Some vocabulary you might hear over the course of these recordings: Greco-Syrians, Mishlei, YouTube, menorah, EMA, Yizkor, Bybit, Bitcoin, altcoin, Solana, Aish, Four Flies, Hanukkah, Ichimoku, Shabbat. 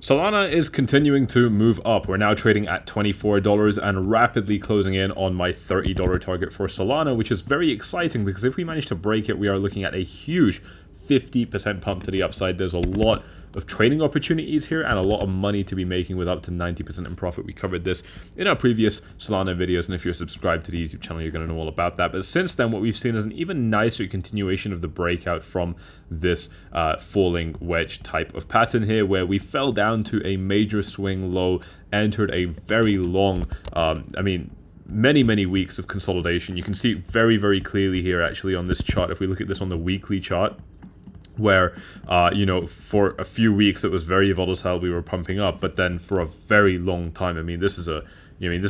Solana is continuing to move up. We're now trading at $24 and rapidly closing in on my $30 target for Solana, which is very exciting because if we manage to break it, we are looking at a huge 50% pump to the upside. There's a lot of trading opportunities here and a lot of money to be making with up to 90% in profit. We covered this in our previous Solana videos, and if you're subscribed to the YouTube channel, you're going to know all about that. But since then, what we've seen is an even nicer continuation of the breakout from this falling wedge type of pattern here, where we fell down to a major swing low, entered a very long, many weeks of consolidation. You can see very clearly here, actually, on this chart. If we look at this on the weekly chart, where, for a few weeks it was very volatile, we were pumping up, but then for a very long time, this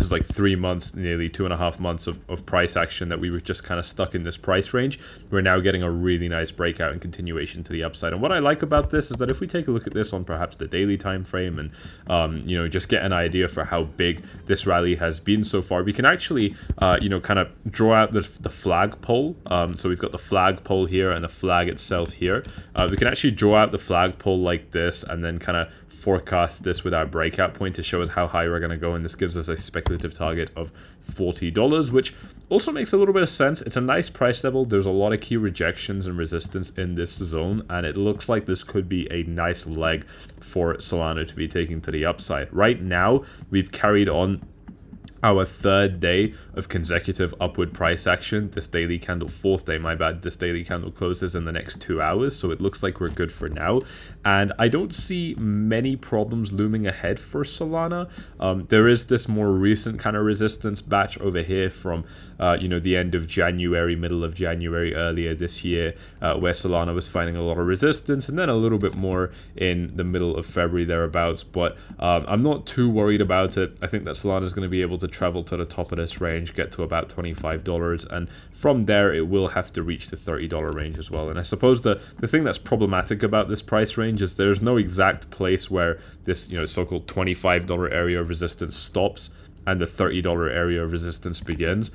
is like 3 months, nearly 2.5 months of price action that we were just kind of stuck in this price range. We're now getting a really nice breakout and continuation to the upside. And what I like about this is that if we take a look at this on perhaps the daily time frame and, just get an idea for how big this rally has been so far, we can actually, kind of draw out the flag pole. So we've got the flag pole here and the flag itself here. We can actually draw out the flag pole like this and then kind of forecast this with our breakout point to show us how high we're going to go, and this gives us a speculative target of $40, which also makes a little bit of sense. It's a nice price level. There's a lot of key rejections and resistance in this zone, and it looks like this could be a nice leg for Solana to be taking to the upside. Right now, we've carried on our third day of consecutive upward price action. This daily candle, fourth day, my bad, this daily candle closes in the next 2 hours, so it looks like we're good for now. And I don't see many problems looming ahead for Solana. There is this more recent kind of resistance batch over here from, the end of January, middle of January earlier this year, where Solana was finding a lot of resistance, and then a little bit more in the middle of February thereabouts. But I'm not too worried about it. I think that Solana is going to be able to travel to the top of this range, get to about $25, and from there it will have to reach the $30 range as well. And I suppose the thing that's problematic about this price range is there's no exact place where this so-called $25 area of resistance stops and the $30 area of resistance begins.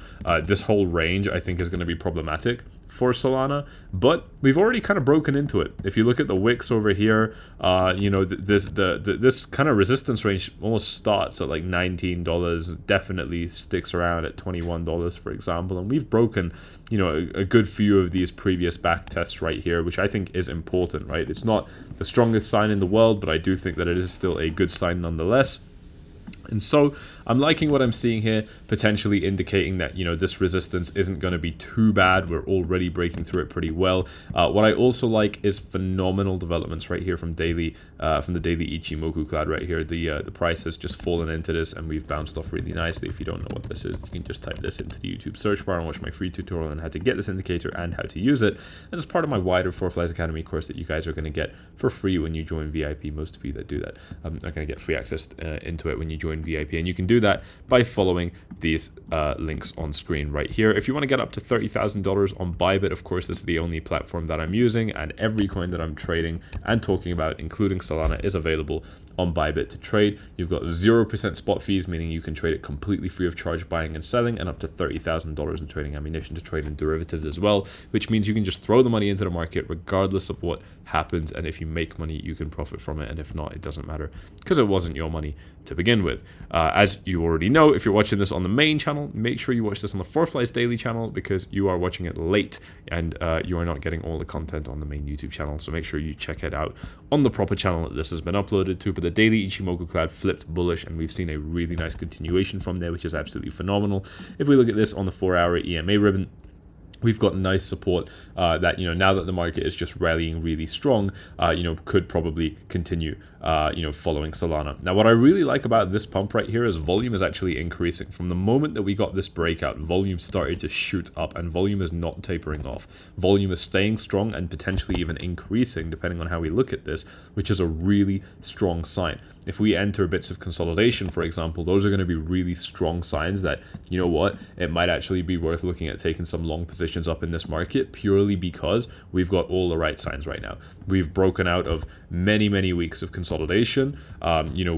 This whole range, I think, is going to be problematic for Solana, but we've already kind of broken into it. If you look at the wicks over here, this kind of resistance range almost starts at like $19, definitely sticks around at $21, for example, and we've broken a good few of these previous back tests right here, which I think is important, right? It's not the strongest sign in the world, but I do think that it is still a good sign nonetheless. And so I'm liking what I'm seeing here, potentially indicating that, this resistance isn't going to be too bad. We're already breaking through it pretty well. What I also like is phenomenal developments right here from daily, from the daily Ichimoku cloud right here. The price has just fallen into this and we've bounced off really nicely. If you don't know what this is, you can just type this into the YouTube search bar and watch my free tutorial on how to get this indicator and how to use it. And it's part of my wider Four Flies Academy course that you guys are going to get for free when you join VIP. Most of you that do that are going to get free access into it when you join VIP, and you can do that by following these links on screen right here. If you want to get up to $30,000 on Bybit, of course, this is the only platform that I'm using, and every coin that I'm trading and talking about, including Solana, is available on Bybit to trade. You've got 0% spot fees, meaning you can trade it completely free of charge, buying and selling, and up to $30,000 in trading ammunition to trade in derivatives as well, which means you can just throw the money into the market regardless of what happens, and if you make money, you can profit from it, and if not, it doesn't matter because it wasn't your money to begin with. As you already know, if you're watching this on the main channel, make sure you watch this on the Four Flies Daily channel because you are watching it late and you are not getting all the content on the main YouTube channel, so make sure you check it out on the proper channel that this has been uploaded to. But the daily Ichimoku cloud flipped bullish, and we've seen a really nice continuation from there, which is absolutely phenomenal. If we look at this on the 4-hour EMA ribbon, we've got nice support that, now that the market is just rallying really strong, could probably continue, following Solana. Now, what I really like about this pump right here is volume is actually increasing. From the moment that we got this breakout, volume started to shoot up, and volume is not tapering off. Volume is staying strong and potentially even increasing, depending on how we look at this, which is a really strong sign. If we enter bits of consolidation, for example, those are going to be really strong signs that, you know what, it might actually be worth looking at taking some long positions up in this market, purely because we've got all the right signs right now. We've broken out of many weeks of consolidation consolidation.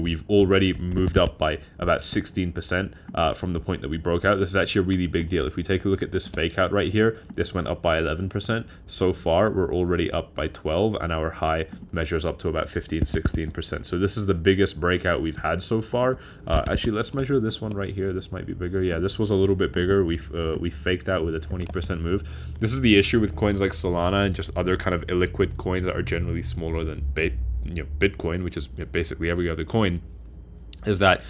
We've already moved up by about 16% from the point that we broke out. This is actually a really big deal. If we take a look at this fake out right here, this went up by 11%. So far, we're already up by 12, and our high measures up to about 15, 16%. So this is the biggest breakout we've had so far. Actually, let's measure this one right here. This might be bigger. Yeah, this was a little bit bigger. We faked out with a 20% move. This is the issue with coins like Solana and just other kind of illiquid coins that are generally smaller than Bitcoin, which is basically every other coin, is that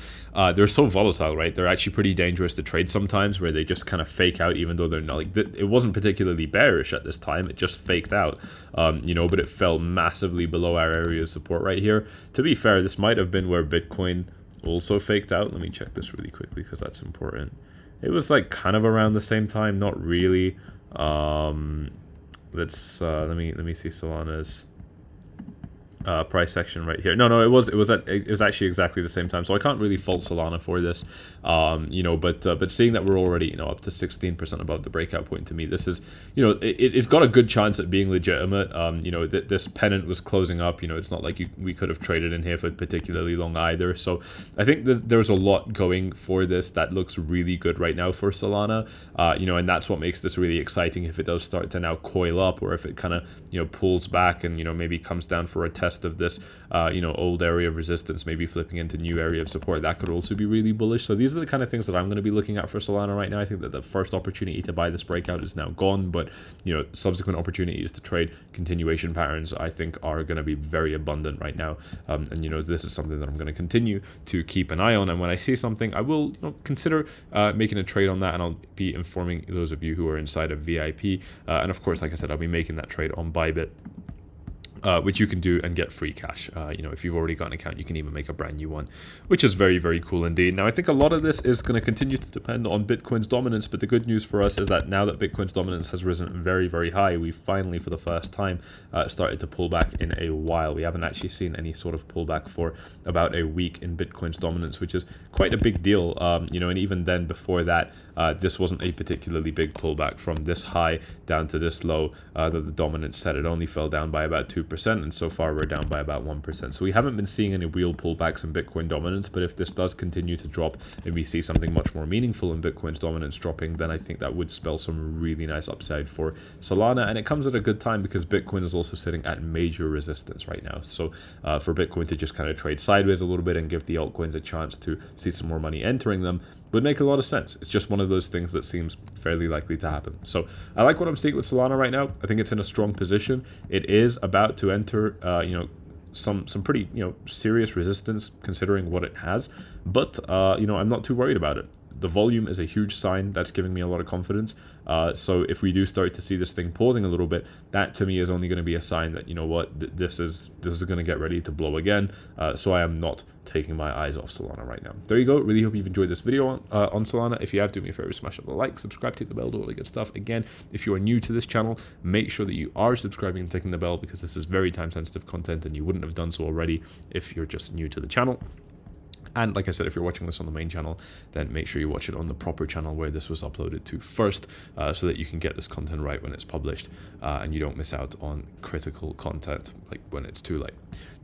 they're so volatile, right? They're actually pretty dangerous to trade sometimes, where they just kind of fake out, even though they're not like it wasn't particularly bearish at this time. It just faked out, but it fell massively below our area of support right here. To be fair, this might have been where Bitcoin also faked out. Let me check this really quickly because that's important. It was like kind of around the same time, not really. Let me see Solana's price section right here. No, it was actually exactly the same time, so I can't really fault Solana for this. But seeing that we're already up to 16% above the breakout point, to me this is it's got a good chance at being legitimate. This pennant was closing up. It's not like we could have traded in here for particularly long either. So I think there's a lot going for this that looks really good right now for Solana. And that's what makes this really exciting. If it does start to now coil up, or if it kind of pulls back and maybe comes down for a test of this old area of resistance, maybe flipping into new area of support, that could also be really bullish. So these are the kind of things that I'm going to be looking at for Solana right now. I think that the first opportunity to buy this breakout is now gone, but subsequent opportunities to trade continuation patterns I think are going to be very abundant right now. This is something that I'm going to continue to keep an eye on, and when I see something I will consider making a trade on that, and I'll be informing those of you who are inside of VIP, and of course, like I said, I'll be making that trade on Bybit, which you can do and get free cash. If you've already got an account, you can even make a brand new one, which is very, very cool indeed. Now, I think a lot of this is going to continue to depend on Bitcoin's dominance, but the good news for us is that now that Bitcoin's dominance has risen very, very high, we've finally, for the first time, started to pull back in a while. We haven't actually seen any sort of pullback for about a week in Bitcoin's dominance, which is quite a big deal. And even then, before that, this wasn't a particularly big pullback from this high down to this low that the dominance set. It only fell down by about 2%. And so far we're down by about 1%. So we haven't been seeing any real pullbacks in Bitcoin dominance, but if this does continue to drop and we see something much more meaningful in Bitcoin's dominance dropping, then I think that would spell some really nice upside for Solana. And it comes at a good time because Bitcoin is also sitting at major resistance right now. So for Bitcoin to just kind of trade sideways a little bit and give the altcoins a chance to see some more money entering them would make a lot of sense. It's just one of those things that seems fairly likely to happen. So I like what I'm seeing with Solana right now. I think it's in a strong position. It is about to enter, some pretty, serious resistance considering what it has. But, I'm not too worried about it. The volume is a huge sign that's giving me a lot of confidence. So if we do start to see this thing pausing a little bit, that to me is only going to be a sign that, this is going to get ready to blow again. So I am not taking my eyes off Solana right now. There you go. Really hope you've enjoyed this video on Solana. If you have, do me a favor, smash up the like, subscribe, take the bell, do all the good stuff. Again, if you are new to this channel, make sure that you are subscribing and taking the bell, because this is very time sensitive content and you wouldn't have done so already if you're just new to the channel. And like I said, if you're watching this on the main channel, then make sure you watch it on the proper channel where this was uploaded to first, so that you can get this content right when it's published, and you don't miss out on critical content like when it's too late.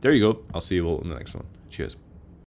There you go. I'll see you all in the next one. Cheers.